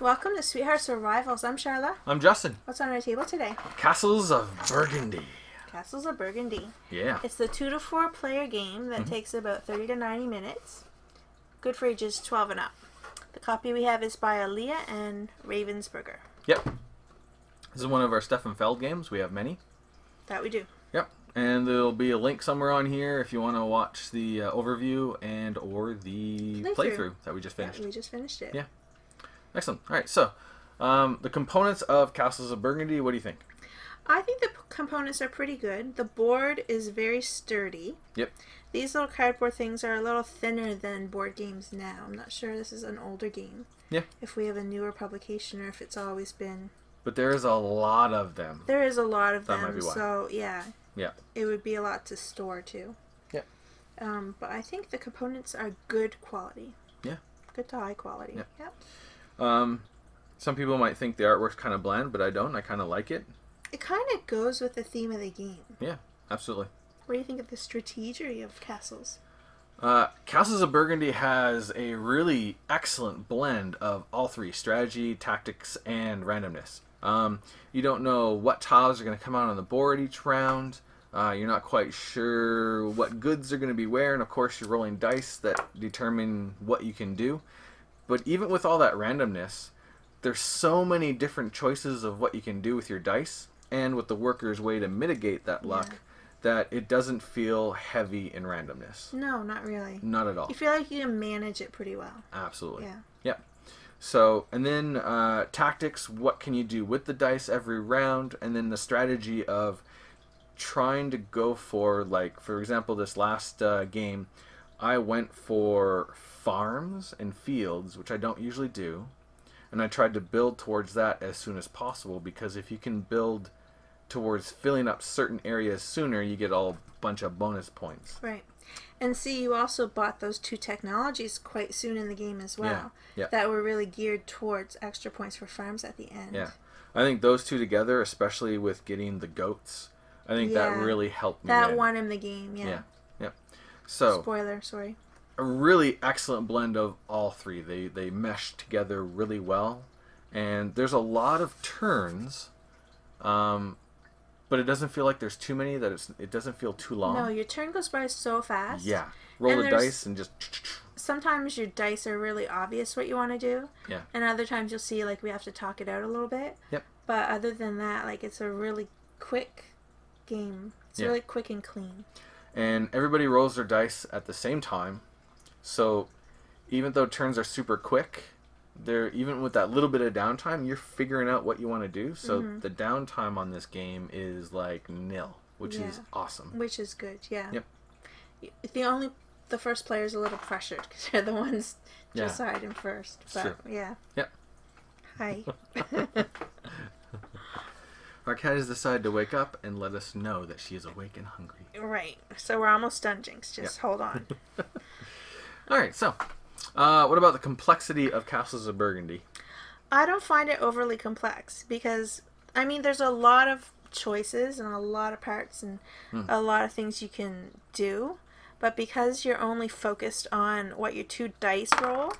Welcome to Sweethearts or Rivals. I'm Charla. I'm Justin. What's on our table today? Castles of Burgundy. Castles of Burgundy. Yeah. It's the 2 to 4 player game that takes about 30 to 90 minutes. Good for ages 12 and up. The copy we have is by Alea and Ravensburger. Yep. This is one of our Stefan Feld games. We have many. That we do. Yep. And there'll be a link somewhere on here if you want to watch the overview and or the playthrough that we just finished. Yeah, we just finished it. Yeah. Excellent. All right. So, the components of Castles of Burgundy, what do you think? I think the components are pretty good. The board is very sturdy. Yep. These little cardboard things are a little thinner than board games now. I'm not sure this is an older game. Yeah. If we have a newer publication or if it's always been. But there is a lot of them. There is a lot of them. That might be why. So, yeah. Yeah. It would be a lot to store, too. Yeah. But I think the components are good quality. Yeah. Good to high quality. Yeah. Yep. Some people might think the artwork's kind of bland, but I don't. I kind of like it. It kind of goes with the theme of the game. Yeah, absolutely. What do you think of the strategy of Castles? Castles of Burgundy has a really excellent blend of all three: strategy, tactics, and randomness. You don't know what tiles are going to come out on the board each round. You're not quite sure what goods are going to be where, and of course, you're rolling dice that determine what you can do. But even with all that randomness, there's so many different choices of what you can do with your dice and with the worker's way to mitigate that luck that it doesn't feel heavy in randomness. No, not really. Not at all. You feel like you can manage it pretty well. Absolutely. Yeah. Yeah. So, and then tactics, what can you do with the dice every round? And then the strategy of trying to go for, like, for example, this last game, I went for farms and fields, which I don't usually do, and I tried to build towards that as soon as possible, because if you can build towards filling up certain areas sooner, you get a bunch of bonus points. Right. And see, you also bought those two technologies quite soon in the game as well, that were really geared towards extra points for farms at the end. Yeah. I think those two together, especially with getting the goats, I think that really helped me. That won him the game, yeah. So, spoiler, sorry. A really excellent blend of all three. They mesh together really well, and there's a lot of turns, but it doesn't feel like there's too many. That it doesn't feel too long. No, your turn goes by so fast. Yeah, roll the dice and just. Sometimes your dice are really obvious what you want to do. Yeah. And other times you'll see like we have to talk it out a little bit. Yep. But other than that, like it's a really quick game. It's really quick and clean. And everybody rolls their dice at the same time. So even though turns are super quick, even with that little bit of downtime, you're figuring out what you want to do. So the downtime on this game is like nil, which is awesome. Which is good, yeah. Yep. The first player is a little pressured because they're the ones deciding first. But yeah. Yep. Hi. Our cat has decided to wake up and let us know that she is awake and hungry. Right. So we're almost done, Jinx. Just hold on. All right, so what about the complexity of Castles of Burgundy? I don't find it overly complex because, I mean, there's a lot of choices and a lot of parts and a lot of things you can do. But because you're only focused on what your two dice roll,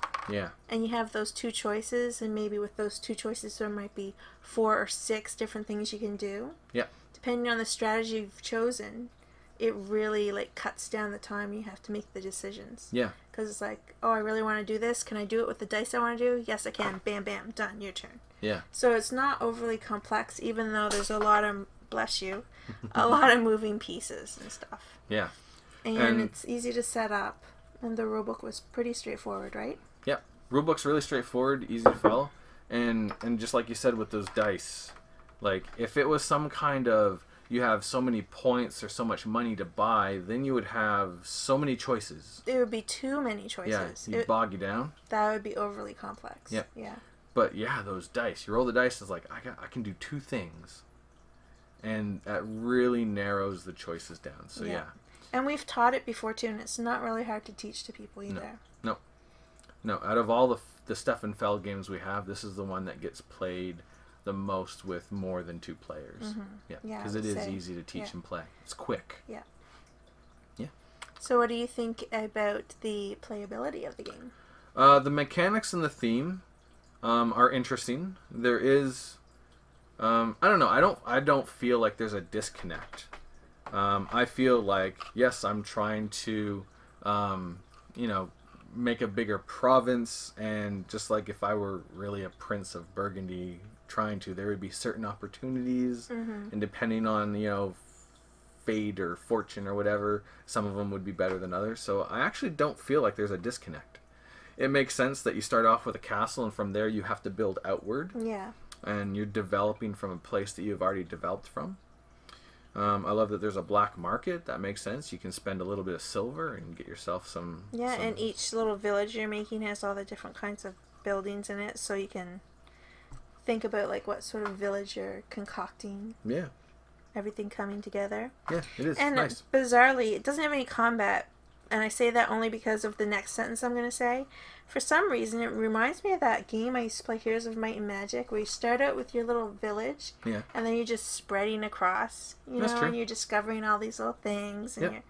and you have those two choices, and maybe with those two choices there might be 4 or 6 different things you can do. Yeah. Depending on the strategy you've chosen, it really like cuts down the time you have to make the decisions. Yeah. Because it's like, oh, I really want to do this. Can I do it with the dice I want to do? Yes, I can. Bam, bam, done. Your turn. Yeah. So it's not overly complex, even though there's a lot of, bless you, a lot of moving pieces and stuff. Yeah. And it's easy to set up. And the rulebook was pretty straightforward, right? Yeah. Rulebook's really straightforward, easy to follow. And just like you said with those dice, like if it was some kind of you have so many points or so much money to buy, then you would have so many choices. It would be too many choices. Yeah, you'd bog you down. That would be overly complex. Yeah. Yeah. But yeah, those dice. You roll the dice, it's like, I can do 2 things. And that really narrows the choices down. So yeah. And we've taught it before too, and it's not really hard to teach to people either. No. No. Out of all the Stefan Feld games we have, this is the one that gets played the most with more than 2 players. Yeah, because it is easy to teach and play. It's quick. Yeah. Yeah. So what do you think about the playability of the game? The mechanics and the theme are interesting. There is, I don't know. I don't feel like there's a disconnect. I feel like, yes, I'm trying to, you know, make a bigger province, and just like if I were really a Prince of Burgundy trying to, there would be certain opportunities, and depending on, you know, fate or fortune or whatever, some of them would be better than others. So I actually don't feel like there's a disconnect. It makes sense that you start off with a castle, and from there you have to build outward. Yeah. And you're developing from a place that you've already developed from. I love that there's a black market. That makes sense. You can spend a little bit of silver and get yourself some... Yeah, and each little village you're making has all the different kinds of buildings in it, so you can think about, like, what sort of village you're concocting. Yeah. Everything coming together. Yeah, it is. And nice. Bizarrely, it doesn't have any combat, and I say that only because of the next sentence I'm going to say. For some reason, it reminds me of that game I used to play, Heroes of Might and Magic, where you start out with your little village, yeah, and then you're just spreading across, you know, and you're discovering all these little things, and you're,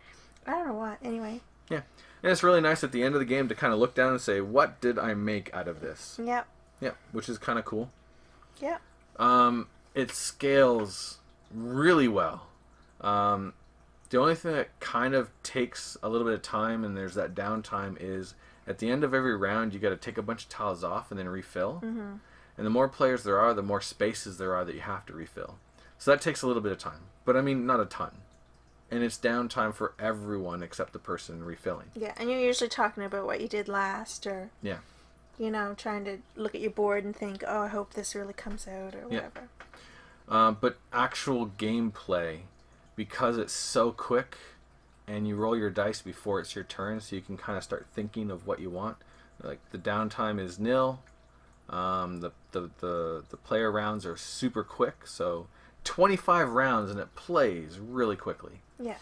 I don't know what, anyway. Yeah, and it's really nice at the end of the game to kind of look down and say, what did I make out of this? Yep. Yeah, which is kind of cool. Yeah. It scales really well. The only thing that kind of takes a little bit of time, and there's that downtime, is... At the end of every round, you got to take a bunch of tiles off and then refill. Mm-hmm. And the more players there are, the more spaces there are that you have to refill. So that takes a little bit of time. But, I mean, not a ton. And it's downtime for everyone except the person refilling. Yeah, and you're usually talking about what you did last, or, yeah, you know, trying to look at your board and think, oh, I hope this really comes out, or whatever. Yeah. But actual gameplay, because it's so quick... and you roll your dice before it's your turn, so you can kind of start thinking of what you want. Like, the downtime is nil. The player rounds are super quick, so 25 rounds, and it plays really quickly. Yeah.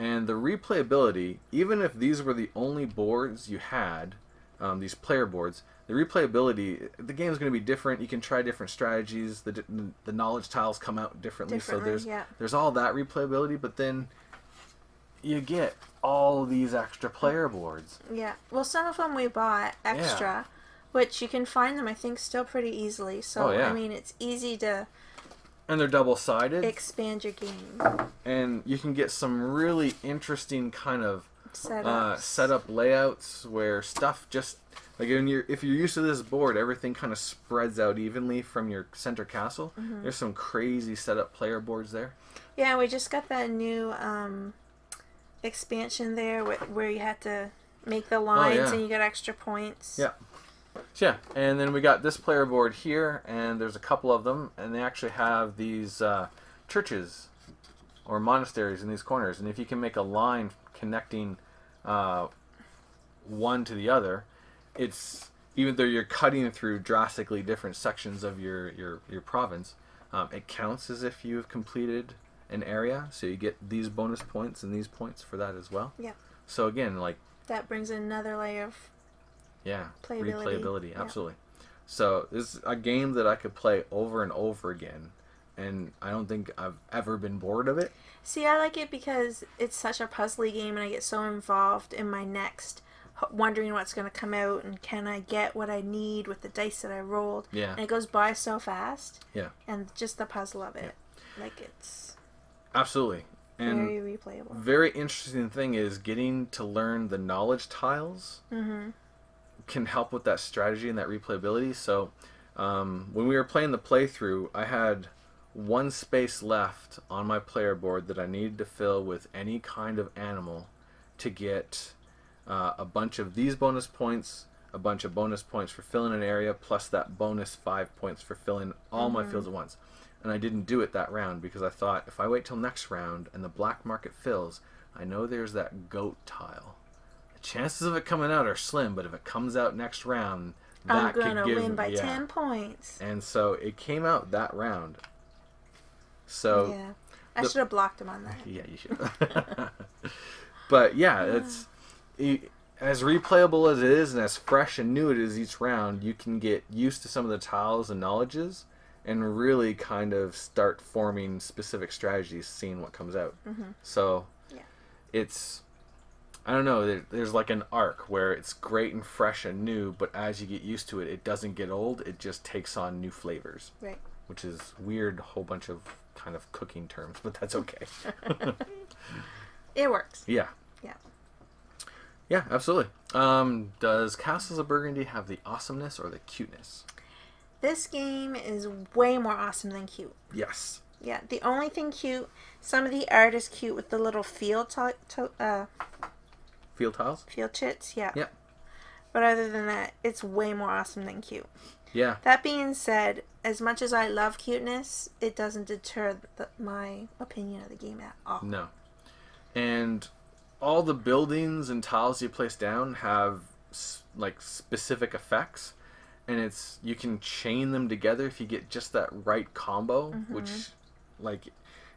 And the replayability, even if these were the only boards you had, these player boards, the replayability, the game's going to be different. You can try different strategies. The knowledge tiles come out differently so there's all that replayability, but then... you get all these extra player boards. Yeah. Well, some of them we bought extra, which you can find them, I think, still pretty easily. So, I mean, it's easy to... And they're double-sided. Expand your game. And you can get some really interesting kind of setup layouts where stuff just... Like, if you're used to this board, everything kind of spreads out evenly from your center castle. Mm-hmm. There's some crazy setup player boards there. Yeah, we just got that new... expansion there where you had to make the lines and you got extra points. Yeah. Yeah. And then we got this player board here, and there's a couple of them, and they actually have these churches or monasteries in these corners. And if you can make a line connecting one to the other, it's, even though you're cutting through drastically different sections of your province, it counts as if you've completed an area, so you get these bonus points and these points for that as well. Yeah. So again, like, that brings another layer of replayability. Absolutely. Yeah. So this is a game that I could play over and over again, and I don't think I've ever been bored of it. See, I like it because it's such a puzzly game, and I get so involved in my next, wondering what's going to come out, and can I get what I need with the dice that I rolled. Yeah. And it goes by so fast. Yeah. And just the puzzle of it, like, it's. Absolutely. And very replayable. Very interesting thing is getting to learn the knowledge tiles can help with that strategy and that replayability. So when we were playing the playthrough, I had one space left on my player board that I needed to fill with any kind of animal to get a bunch of these bonus points, a bunch of bonus points for filling an area, plus that bonus 5 points for filling all my fields at once. And I didn't do it that round because I thought, if I wait till next round and the black market fills, I know there's that goat tile. The chances of it coming out are slim, but if it comes out next round, that could give... I'm going to win by 10 points. And so it came out that round. So yeah. I should have blocked him on that. Yeah, you should. But yeah, it's... as replayable as it is and as fresh and new it is each round, you can get used to some of the tiles and knowledges, and really kind of start forming specific strategies, seeing what comes out. So it's I don't know, there's like an arc where it's great and fresh and new, but as you get used to it, it doesn't get old, it just takes on new flavors. Right. Which is weird, whole bunch of kind of cooking terms, but that's okay. It works. Yeah. Yeah. Yeah, absolutely. Does Castles of Burgundy have the awesomeness or the cuteness? This game is way more awesome than cute. Yes. Yeah, the only thing cute, some of the art is cute with the little field tiles? Field chits, yeah. Yeah. But other than that, it's way more awesome than cute. Yeah. That being said, as much as I love cuteness, it doesn't deter my opinion of the game at all. No. And all the buildings and tiles you place down have like specific effects, and it's you can chain them together if you get just that right combo, mm-hmm. which like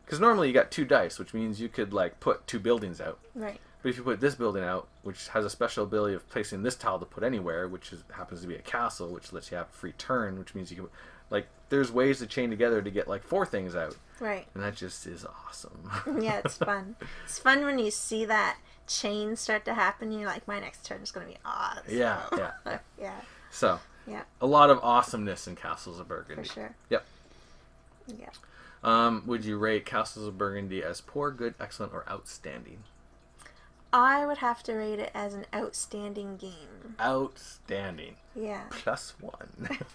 because normally you got two dice, which means you could like put two buildings out. Right. But if you put this building out, which has a special ability of placing this tile to put anywhere, which is, happens to be a castle, which lets you have a free turn, which means you can, like, there's ways to chain together to get, like, four things out. Right. And that just is awesome. Yeah, it's fun. It's fun when you see that chain start to happen, and you're like, my next turn is going to be awesome. Yeah, yeah. Yeah. So, yeah. A lot of awesomeness in Castles of Burgundy. For sure. Yep. Yeah. Would you rate Castles of Burgundy as poor, good, excellent, or outstanding? I would have to rate it as an outstanding game. Outstanding. Yeah. +1.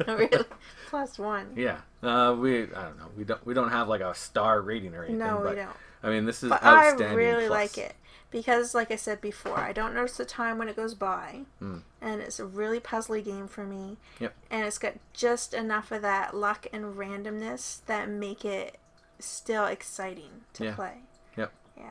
Really? +1. Yeah. I don't know. We don't have like a star rating or anything. No, but, we don't. I mean, this is but outstanding. I really like it because, like I said before, I don't notice the time when it goes by, and it's a really puzzly game for me. Yep. And it's got just enough of that luck and randomness that make it still exciting to play. Yep. Yeah.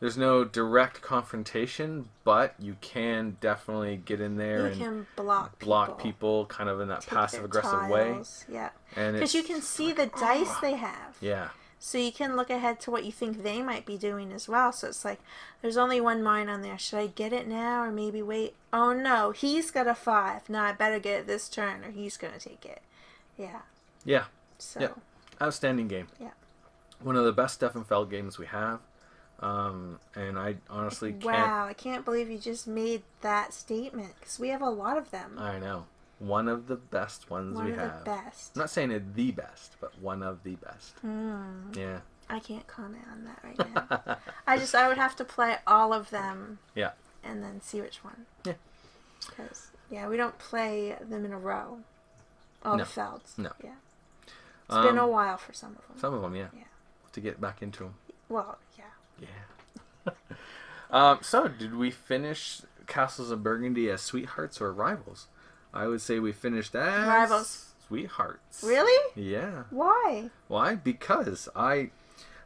There's no direct confrontation, but you can definitely get in there and block people kind of in that passive-aggressive way. Yeah, because you can see the dice they have. Yeah. So you can look ahead to what you think they might be doing as well. So it's like, there's only one mine on there. Should I get it now or maybe wait? Oh, no, he's got a 5. No, I better get it this turn or he's going to take it. Yeah. Yeah. So. Yeah. Outstanding game. Yeah. One of the best Stefan Feld games we have. And I honestly can't... Wow, I can't believe you just made that statement, because we have a lot of them. I know. One of the best ones we have. One of the best. I'm not saying it's the best, but one of the best. Mm. Yeah. I can't comment on that right now. I would have to play all of them. Yeah. And then see which one. Yeah. Because, yeah, we don't play them in a row. All the Felds. No. Yeah. It's been a while for some of them. Some of them, yeah. Yeah. To get back into them. Well, yeah. Yeah. So, did we finish Castles of Burgundy as Sweethearts or Rivals? I would say we finished as... Rivals. Sweethearts. Really? Yeah. Why? Why? Because I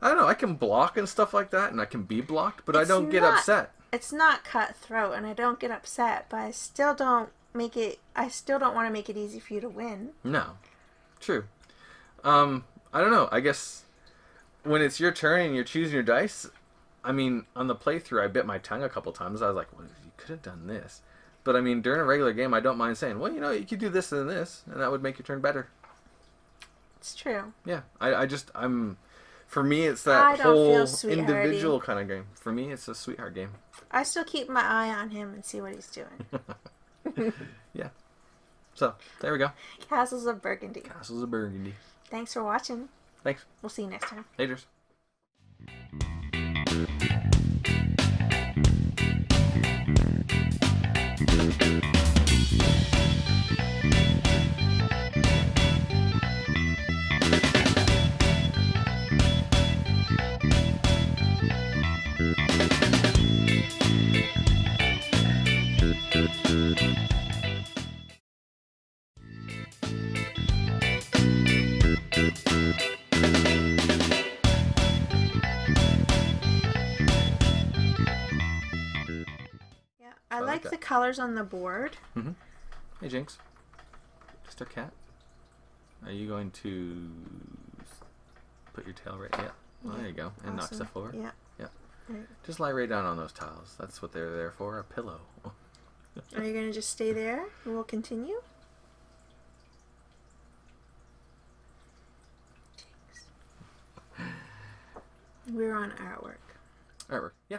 don't know, I can block and stuff like that, and I can be blocked, but I don't get upset. It's not cutthroat, and I don't get upset, but I still don't make it... I still don't want to make it easy for you to win. No. True. I don't know, I guess when it's your turn and you're choosing your dice... I mean, on the playthrough, I bit my tongue a couple times. I was like, well, you could have done this. But, I mean, during a regular game, I don't mind saying, well, you know, you could do this and this, and that would make your turn better. It's true. Yeah. For me, it's that whole individual kind of game. For me, it's a sweetheart game. I still keep my eye on him and see what he's doing. Yeah. So, there we go. Castles of Burgundy. Castles of Burgundy. Thanks for watching. Thanks. We'll see you next time. Laters. The colors on the board. Mm-hmm. Hey, Jinx. Just our cat. Are you going to put your tail right? Yeah. Well, yeah. There you go. And awesome. Knock stuff over. Yeah. Yeah. Right. Just lie right down on those tiles. That's what they're there for. A pillow. Are you going to just stay there? And we'll continue. Jinx. We're on artwork. Artwork. Yeah.